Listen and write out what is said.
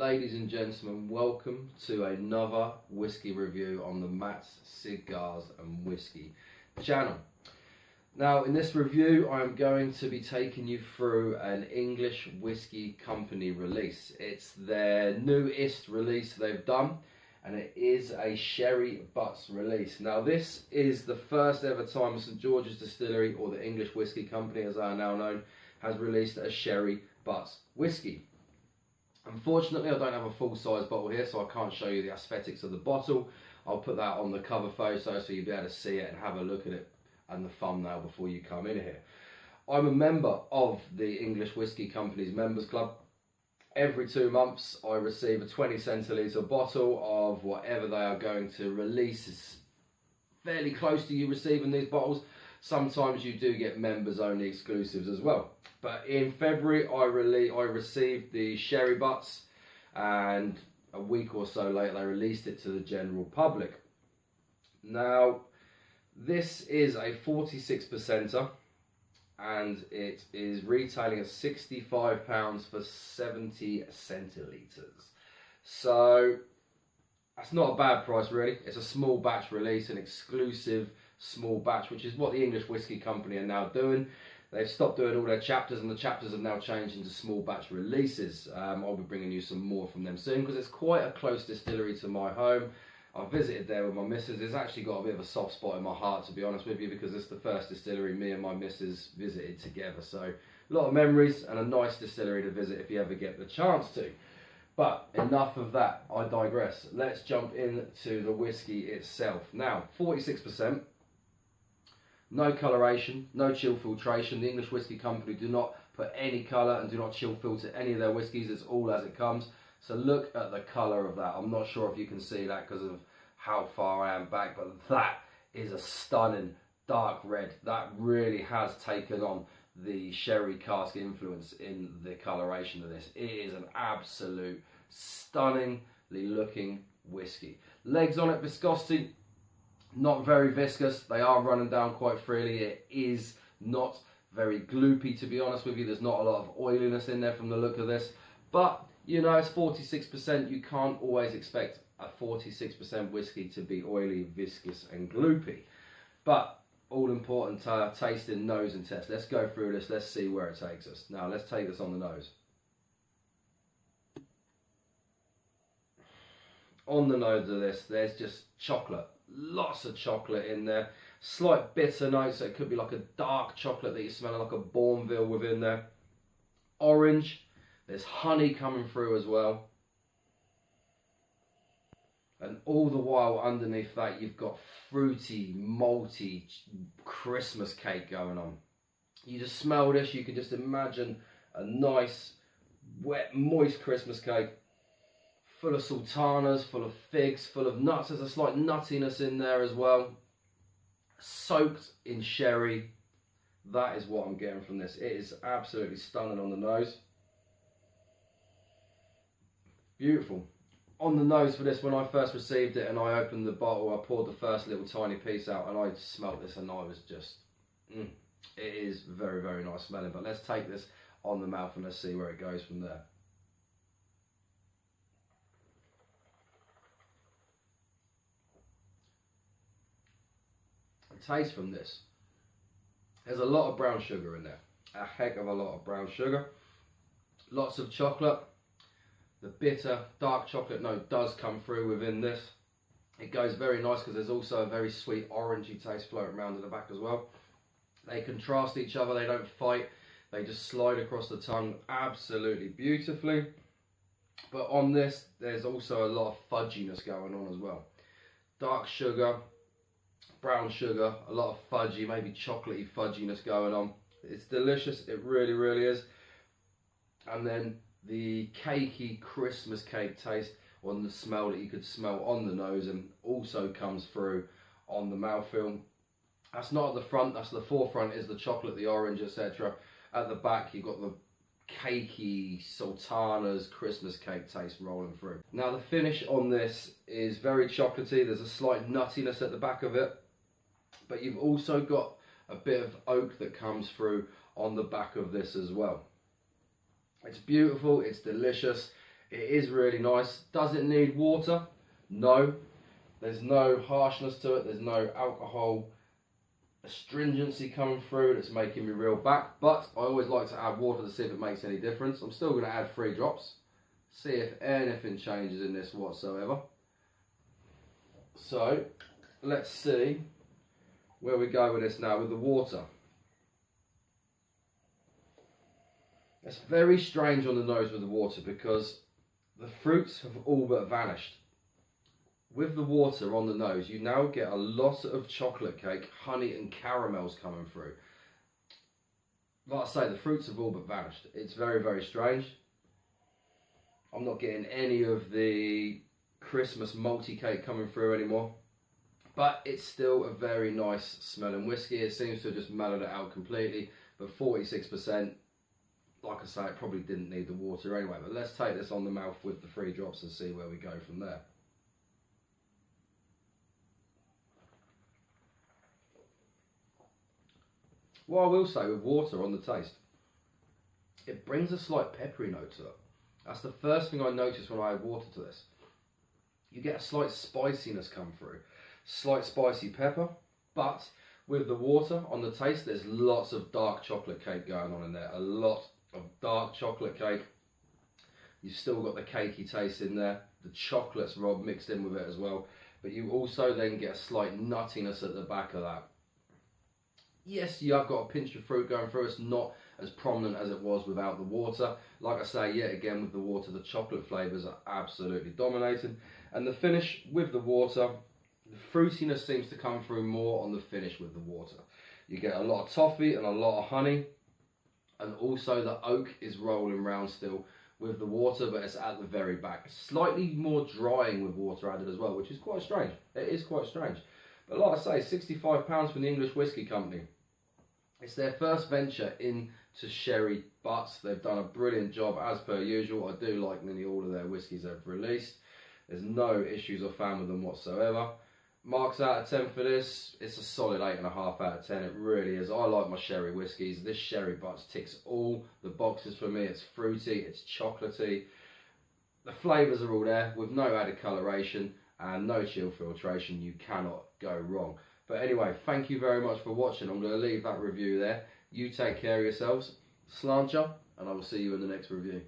Ladies and gentlemen, welcome to another whiskey review on the Matt's Cigars and Whisky channel. Now in this review I'm going to be taking you through an English Whisky Company release. It's their newest release they've done and it is a Sherry Butts release. Now this is the first ever time St George's Distillery, or the English Whisky Company as I are now known, has released a Sherry Butts whiskey. Unfortunately, I don't have a full-size bottle here, so I can't show you the aesthetics of the bottle. I'll put that on the cover photo so you'll be able to see it and have a look at it and the thumbnail before you come in here. I'm a member of the English Whisky Company's Members Club. Every 2 months, I receive a 20 centilitre bottle of whatever they are going to release. It's fairly close to you receiving these bottles. Sometimes you do get members-only exclusives as well. But in February, I received the Sherry Butts, and a week or so later, they released it to the general public. Now, this is a 46%er, and it is retailing at £65 for 70 centilitres. So, that's not a bad price, really. It's a small batch release, an exclusive small batch, which is what the English Whisky Company are now doing. They've stopped doing all their chapters, and the chapters have now changed into small batch releases. I'll be bringing you some more from them soon, because it's quite a close distillery to my home. I visited there with my missus. It's actually got a bit of a soft spot in my heart, to be honest with you, because it's the first distillery me and my missus visited together. So a lot of memories and a nice distillery to visit if you ever get the chance to. But enough of that, I digress. Let's jump into the whiskey itself. Now, 46%. No coloration, no chill filtration. The English Whisky Company do not put any colour and do not chill filter any of their whiskies. It's all as it comes. So look at the colour of that. I'm not sure if you can see that because of how far I am back, but that is a stunning dark red. That really has taken on the sherry cask influence in the coloration of this. It is an absolute stunningly looking whiskey. Legs on it, viscosity. Not very viscous. They are running down quite freely. It is not very gloopy, to be honest with you. There's not a lot of oiliness in there from the look of this. But, you know, it's 46%. You can't always expect a 46% whiskey to be oily, viscous and gloopy. But, all important, tasting, nose and test. Let's go through this. Let's see where it takes us. Now, let's take this on the nose. On the nose of this, there's just chocolate. Lots of chocolate in there, slight bitter notes, so it could be like a dark chocolate that you smell like a Bourneville within there. Orange, there's honey coming through as well. And all the while underneath that you've got fruity, malty Christmas cake going on. You just smell this, you can just imagine a nice, wet, moist Christmas cake. Full of sultanas, full of figs, full of nuts. There's a slight nuttiness in there as well. Soaked in sherry. That is what I'm getting from this. It is absolutely stunning on the nose. Beautiful. On the nose for this, when I first received it and I opened the bottle, I poured the first little tiny piece out and I smelt this and I was just... It is very, very nice smelling. But let's take this on the mouth and let's see where it goes from there. Taste from this, there's a lot of brown sugar in there, a heck of a lot of brown sugar, lots of chocolate. The bitter dark chocolate note does come through within this. It goes very nice because there's also a very sweet orangey taste floating around in the back as well. They contrast each other, they don't fight, they just slide across the tongue absolutely beautifully. But on this there's also a lot of fudginess going on as well. Dark sugar, brown sugar, a lot of fudgy, maybe chocolatey fudginess going on. It's delicious, it really, really is. And then the cakey Christmas cake taste on the smell that you could smell on the nose and also comes through on the mouthfeel. That's not at the front, that's the forefront, is the chocolate, the orange, etc. At the back you've got the cakey sultanas Christmas cake taste rolling through. Now the finish on this is very chocolatey. There's a slight nuttiness at the back of it, but you've also got a bit of oak that comes through on the back of this as well. It's beautiful, it's delicious, It is really nice. Does it need water? No. There's no harshness to it. There's no alcohol astringency coming through that's making me reel back. But I always like to add water to see if it makes any difference. I'm still going to add 3 drops. See if anything changes in this whatsoever. So let's see where we go with this now with the water. It's very strange on the nose with the water because the fruits have all but vanished. With the water on the nose, you now get a lot of chocolate cake, honey and caramels coming through. Like I say, the fruits have all but vanished. It's very, very strange. I'm not getting any of the Christmas multi cake coming through anymore. But it's still a very nice smelling whiskey. It seems to have just mellowed it out completely. But 46%, like I say, it probably didn't need the water anyway. But let's take this on the mouth with the 3 drops and see where we go from there. What I will say with water on the taste, it brings a slight peppery note to it. That's the first thing I noticed when I add water to this. You get a slight spiciness come through, slight spicy pepper, but with the water on the taste, there's lots of dark chocolate cake going on in there, a lot of dark chocolate cake. You've still got the cakey taste in there, the chocolate's mixed in with it as well, but you also then get a slight nuttiness at the back of that. Yes, you have got a pinch of fruit going through, it's not as prominent as it was without the water. Like I say, yet again with the water, the chocolate flavours are absolutely dominating. And the finish with the water, the fruitiness seems to come through more on the finish with the water. You get a lot of toffee and a lot of honey. And also the oak is rolling around still with the water, but it's at the very back. Slightly more drying with water added as well, which is quite strange. It is quite strange. But like I say, £65 from the English Whisky Company. It's their first venture into sherry butts. They've done a brilliant job as per usual. I do like nearly all of their whiskies they've released. There's no issues I've found with them whatsoever. Marks out of 10 for this. It's a solid 8.5 out of 10. It really is. I like my sherry whiskies. This sherry butts ticks all the boxes for me. It's fruity, it's chocolatey. The flavours are all there with no added coloration and no chill filtration. You cannot go wrong. But anyway, thank you very much for watching. I'm going to leave that review there. You take care of yourselves. Sláinte, and I will see you in the next review.